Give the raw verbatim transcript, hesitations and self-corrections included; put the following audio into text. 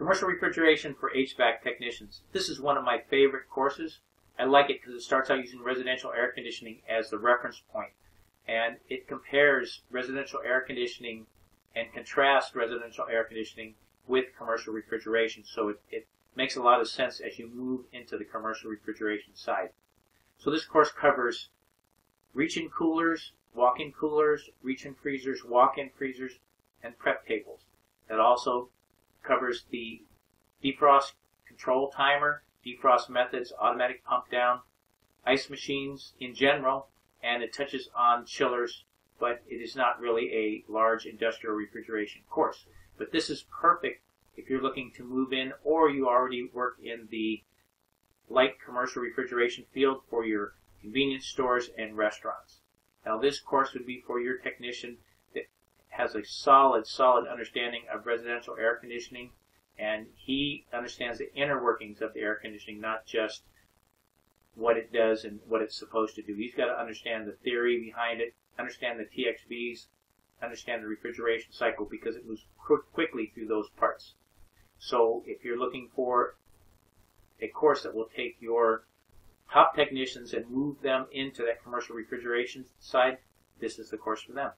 Commercial Refrigeration for H V A C Technicians. This is one of my favorite courses. I like it because it starts out using residential air conditioning as the reference point, and it compares residential air conditioning and contrasts residential air conditioning with commercial refrigeration. So it, it makes a lot of sense as you move into the commercial refrigeration side. So this course covers reach-in coolers, walk-in coolers, reach-in freezers, walk-in freezers, and prep tables. It also covers the defrost control timer, defrost methods, automatic pump down, ice machines in general, and it touches on chillers, but it is not really a large industrial refrigeration course. But this is perfect if you're looking to move in, or you already work in the light commercial refrigeration field for your convenience stores and restaurants. Now this course would be for your technician that has a solid, solid understanding of residential air conditioning, and he understands the inner workings of the air conditioning, not just what it does and what it's supposed to do. He's got to understand the theory behind it, understand the T X Vs, understand the refrigeration cycle, because it moves quick, quickly through those parts. So if you're looking for a course that will take your top technicians and move them into that commercial refrigeration side, this is the course for them.